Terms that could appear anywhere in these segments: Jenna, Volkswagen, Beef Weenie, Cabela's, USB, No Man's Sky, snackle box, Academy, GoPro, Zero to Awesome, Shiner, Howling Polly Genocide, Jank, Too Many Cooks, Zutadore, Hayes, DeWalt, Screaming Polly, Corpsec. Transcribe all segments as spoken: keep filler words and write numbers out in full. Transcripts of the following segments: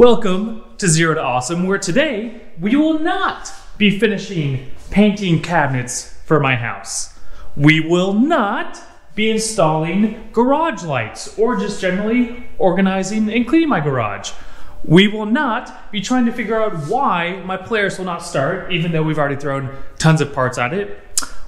Welcome to Zero to Awesome, where today we will not be finishing painting cabinets for my house. We will not be installing garage lights or just generally organizing and cleaning my garage. We will not be trying to figure out why my players will not start, even though we've already thrown tons of parts at it.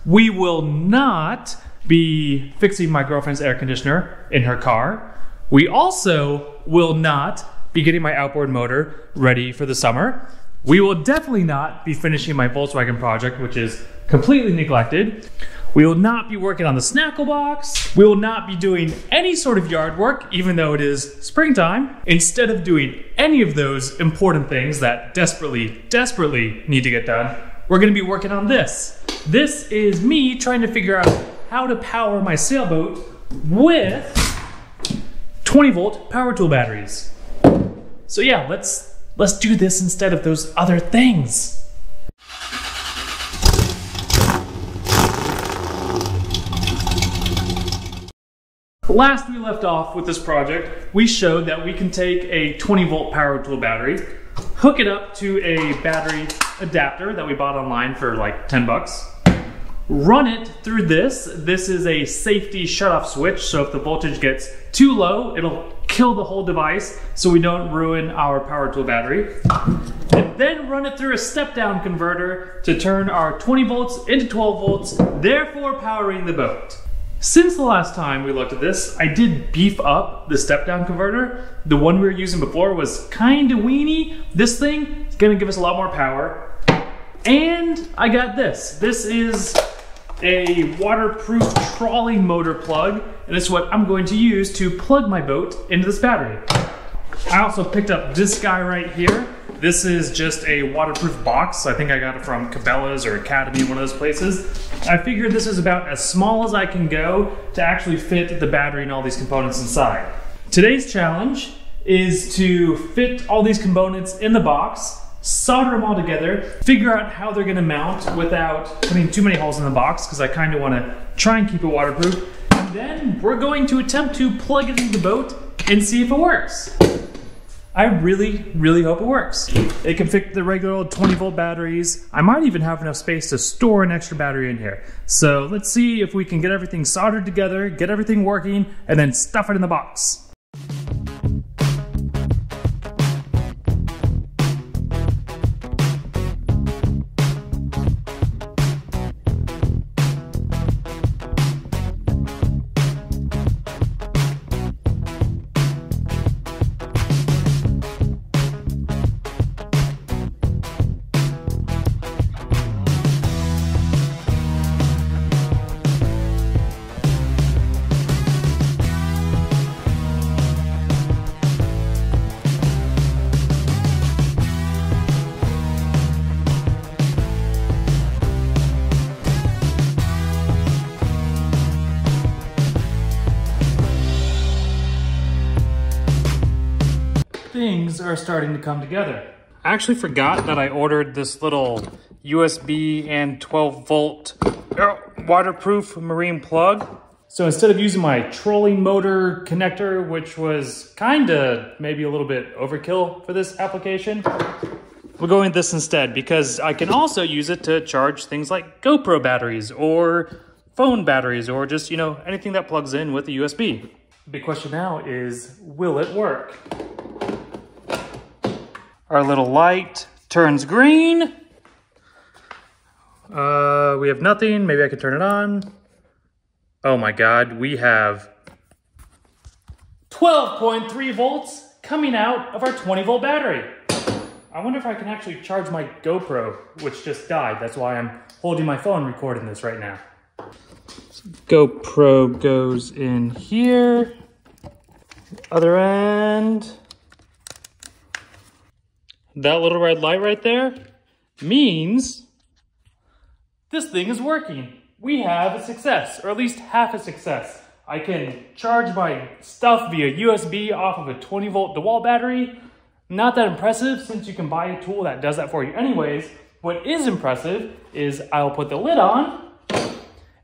We will not be fixing my girlfriend's air conditioner in her car. We also will not be getting my outboard motor ready for the summer. We will definitely not be finishing my Volkswagen project, which is completely neglected. We will not be working on the snackle box. We will not be doing any sort of yard work, even though it is springtime. Instead of doing any of those important things that desperately, desperately need to get done, we're gonna be working on this. This is me trying to figure out how to power my sailboat with twenty volt power tool batteries. So yeah, let's, let's do this instead of those other things. Last we left off with this project, we showed that we can take a twenty volt power tool battery, hook it up to a battery adapter that we bought online for like ten bucks, run it through this. This is a safety shutoff switch, so if the voltage gets too low, it'll kill the whole device so we don't ruin our power tool battery. And then run it through a step-down converter to turn our twenty volts into twelve volts, therefore powering the boat. Since the last time we looked at this, I did beef up the step-down converter. The one we were using before was kind of weenie. This thing is gonna give us a lot more power. And I got this. This is a waterproof trawling motor plug, and it's what I'm going to use to plug my boat into this battery. I also picked up this guy right here. This is just a waterproof box. I think I got it from Cabela's or Academy, one of those places. I figured this is about as small as I can go to actually fit the battery and all these components inside. Today's challenge is to fit all these components in the box, solder them all together, figure out how they're gonna mount without putting too many holes in the box, because I kinda wanna try and keep it waterproof. And then we're going to attempt to plug it into the boat and see if it works. I really, really hope it works. It can fit the regular old twenty volt batteries. I might even have enough space to store an extra battery in here. So let's see if we can get everything soldered together, get everything working, and then stuff it in the box. Things are starting to come together. I actually forgot that I ordered this little U S B and twelve volt waterproof marine plug. So instead of using my trolling motor connector, which was kinda maybe a little bit overkill for this application, we're going with this instead, because I can also use it to charge things like GoPro batteries or phone batteries or just, you know, anything that plugs in with a U S B. The big question now is, will it work? Our little light turns green. Uh, we have nothing. Maybe I could turn it on. Oh my God, we have twelve point three volts coming out of our twenty volt battery. I wonder if I can actually charge my GoPro, which just died. That's why I'm holding my phone recording this right now. So GoPro goes in here. Other end. That little red light right there means this thing is working. We have a success, or at least half a success. I can charge my stuff via U S B off of a twenty volt DeWalt battery. Not that impressive, since you can buy a tool that does that for you anyways. What is impressive is I'll put the lid on,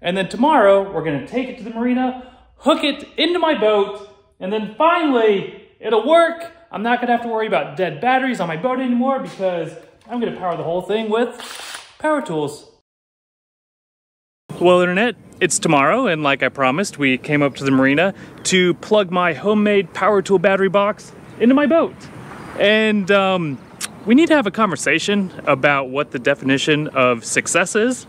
and then tomorrow we're gonna take it to the marina, hook it into my boat, and then finally it'll work. I'm not gonna have to worry about dead batteries on my boat anymore because I'm gonna power the whole thing with power tools. Well, internet, it's tomorrow, and like I promised, we came up to the marina to plug my homemade power tool battery box into my boat. And um, we need to have a conversation about what the definition of success is.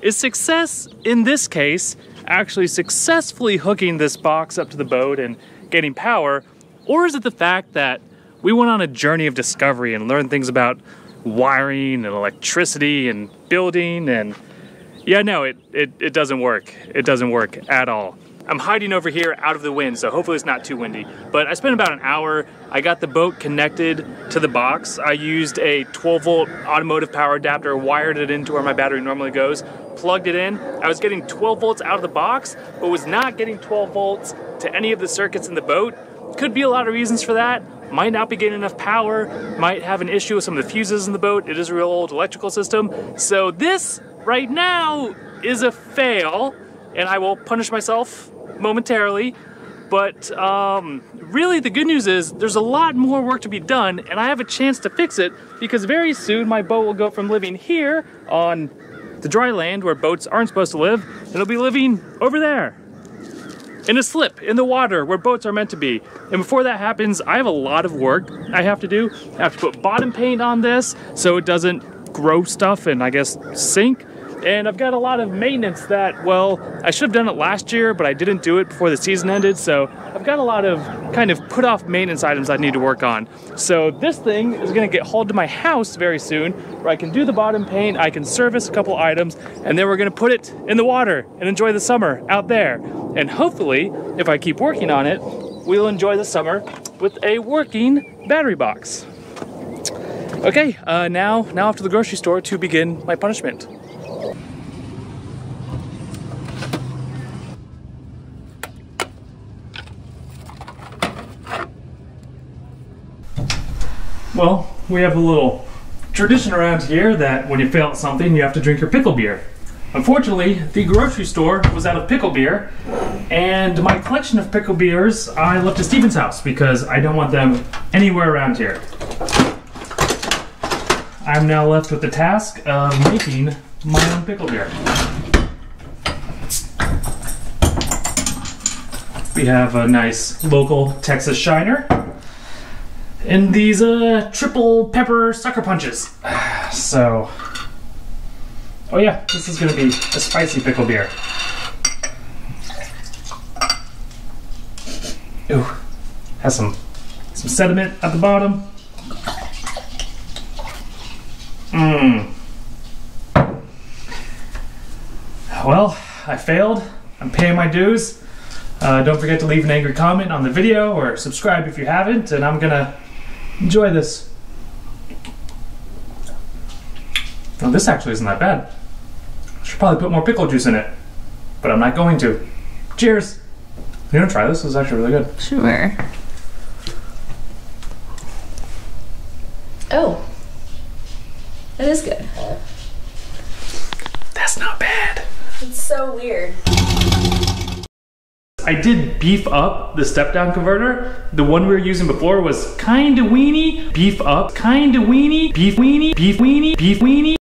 Is success, in this case, actually successfully hooking this box up to the boat and getting power, or is it the fact that we went on a journey of discovery and learned things about wiring and electricity and building? And yeah, no, it, it, it doesn't work. It doesn't work at all. I'm hiding over here out of the wind, so hopefully it's not too windy. But I spent about an hour. I got the boat connected to the box. I used a twelve volt automotive power adapter, wired it into where my battery normally goes, plugged it in. I was getting twelve volts out of the box, but was not getting twelve volts to any of the circuits in the boat. Could be a lot of reasons for that. Might not be getting enough power, might have an issue with some of the fuses in the boat. It is a real old electrical system. So this right now is a fail, and I will punish myself momentarily. But um, really the good news is there's a lot more work to be done, and I have a chance to fix it because very soon my boat will go from living here on the dry land where boats aren't supposed to live, and it'll be living over there in a slip in the water where boats are meant to be. And before that happens, I have a lot of work I have to do. I have to put bottom paint on this so it doesn't grow stuff and I guess sink. And I've got a lot of maintenance that, well, I should have done it last year, but I didn't do it before the season ended. So I've got a lot of kind of put off maintenance items I need to work on. So this thing is gonna get hauled to my house very soon where I can do the bottom paint, I can service a couple items, and then we're gonna put it in the water and enjoy the summer out there. And hopefully, if I keep working on it, we'll enjoy the summer with a working battery box. Okay, uh, now, now off to the grocery store to begin my punishment. Well, we have a little tradition around here that when you fail at something, you have to drink your pickle beer. Unfortunately, the grocery store was out of pickle beer, and my collection of pickle beers I left at Stephen's house because I don't want them anywhere around here. I'm now left with the task of making my own pickle beer. We have a nice local Texas Shiner. And these uh, triple pepper sucker punches. So, oh yeah, this is gonna be a spicy pickle beer. Ooh, has some, some sediment at the bottom. Mmm. Well, I failed. I'm paying my dues. Uh, don't forget to leave an angry comment on the video or subscribe if you haven't, and I'm gonna enjoy this. Now this actually isn't that bad. I should probably put more pickle juice in it, but I'm not going to. Cheers. You wanna try this? This is actually really good. Sure. Oh, that is good. That's not bad. It's so weird. I did beef up the step-down converter. The one we were using before was kinda weenie, beef up, kinda weenie, beef weenie, beef weenie, beef weenie.